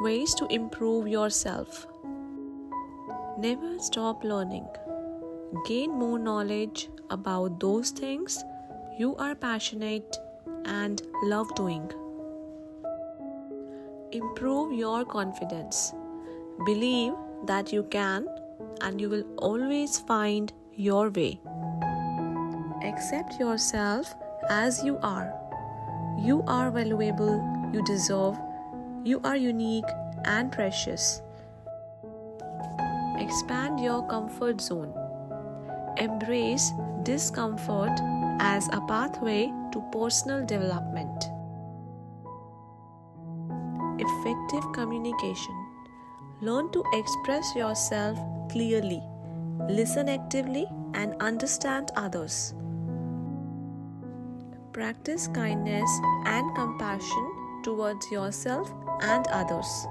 ways to improve yourself. Never stop learning. Gain more knowledge about those things you are passionate and love doing. Improve your confidence. Believe that you can and you will always find your way. Accept yourself as you are. You are valuable, you deserve, you are unique and precious. Expand your comfort zone. Embrace discomfort as a pathway to personal development. Effective communication. Learn to express yourself clearly, listen actively, and understand others. Practice kindness and compassion towards yourself and others.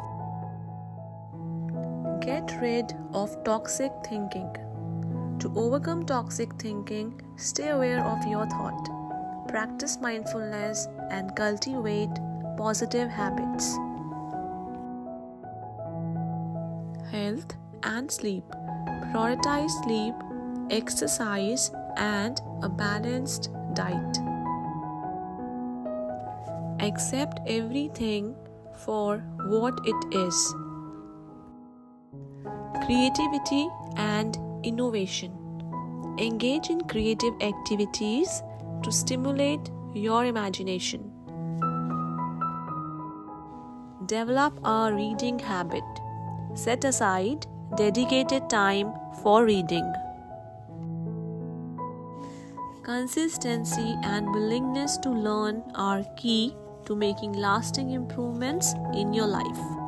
Get rid of toxic thinking. To overcome toxic thinking, stay aware of your thought. Practice mindfulness and cultivate positive habits. Health and sleep. Prioritize sleep, exercise, and a balanced diet. Accept everything for what it is. Creativity and innovation. Engage in creative activities to stimulate your imagination. Develop a reading habit. Set aside dedicated time for reading. Consistency and willingness to learn are key to making lasting improvements in your life.